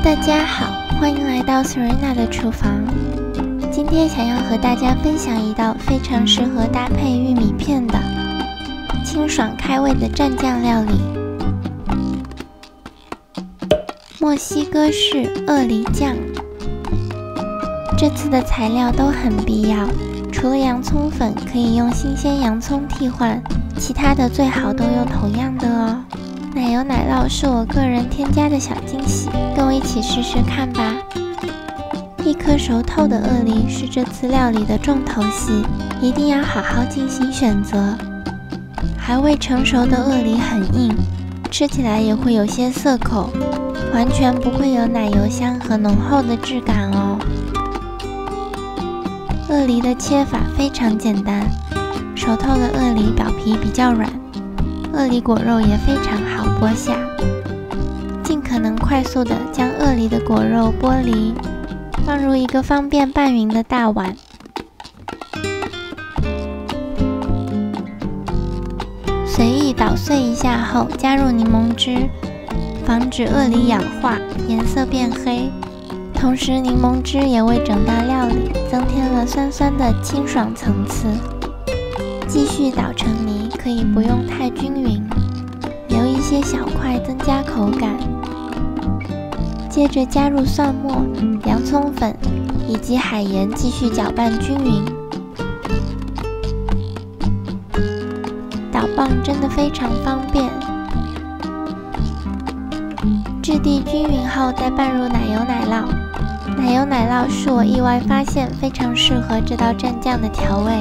Hello， 大家好，欢迎来到 Serena 的厨房。今天想要和大家分享一道非常适合搭配玉米片的清爽开胃的蘸酱料理——墨西哥式鳄梨酱。这次的材料都很必要，除了洋葱粉可以用新鲜洋葱替换，其他的最好都用同样的哦。 奶油奶酪是我个人添加的小惊喜，跟我一起试试看吧。一颗熟透的鳄梨是这次料理的重头戏，一定要好好进行选择。还未成熟的鳄梨很硬，吃起来也会有些涩口，完全不会有奶油香和浓厚的质感哦。鳄梨的切法非常简单，熟透的鳄梨表皮比较软。 鳄梨果肉也非常好剥下，尽可能快速的将鳄梨的果肉剥离，放入一个方便拌匀的大碗。随意捣碎一下后，加入柠檬汁，防止鳄梨氧化、颜色变黑。同时，柠檬汁也为整道料理增添了酸酸的清爽层次。 继续捣成泥，可以不用太均匀，留一些小块增加口感。接着加入蒜末、洋葱粉以及海盐，继续搅拌均匀。捣棒真的非常方便。质地均匀后，再拌入奶油奶酪。奶油奶酪是我意外发现非常适合这道蘸酱的调味。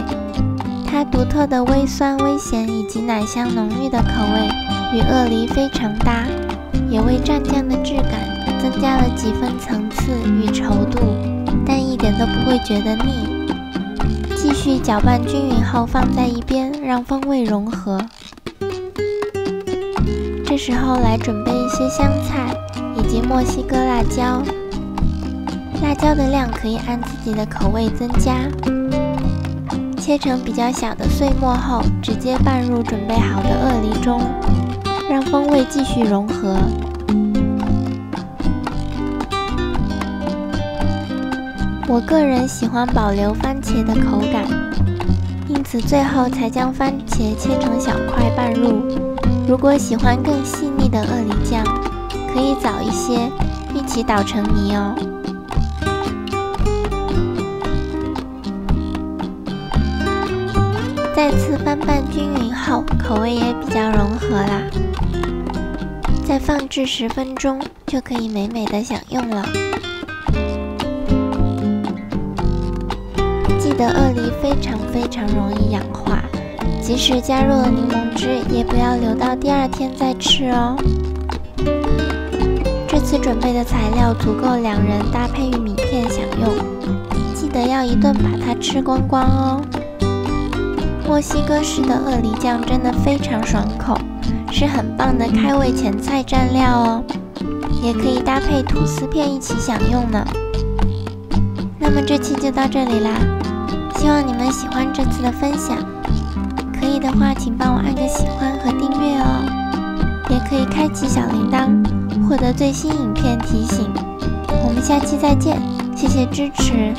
它独特的微酸、微咸以及奶香浓郁的口味与鳄梨非常搭，也为蘸酱的质感增加了几分层次与稠度，但一点都不会觉得腻。继续搅拌均匀后放在一边，让风味融合。这时候来准备一些香菜以及墨西哥辣椒，辣椒的量可以按自己的口味增加。 切成比较小的碎末后，直接拌入准备好的鳄梨中，让风味继续融合。我个人喜欢保留番茄的口感，因此最后才将番茄切成小块拌入。如果喜欢更细腻的鳄梨酱，可以早一些一起捣成泥哦。 再次翻拌均匀后，口味也比较融合啦。再放置10分钟，就可以美美的享用了。记得鳄梨非常容易氧化，即使加入了柠檬汁，也不要留到第2天再吃哦。这次准备的材料足够2人搭配玉米片享用，记得要一顿把它吃光光哦。 墨西哥式的鳄梨酱真的非常爽口，是很棒的开胃前菜蘸料哦，也可以搭配吐司片一起享用呢。那么这期就到这里啦，希望你们喜欢这次的分享。可以的话，请帮我按个喜欢和订阅哦，也可以开启小铃铛，获得最新影片提醒。我们下期再见，谢谢支持。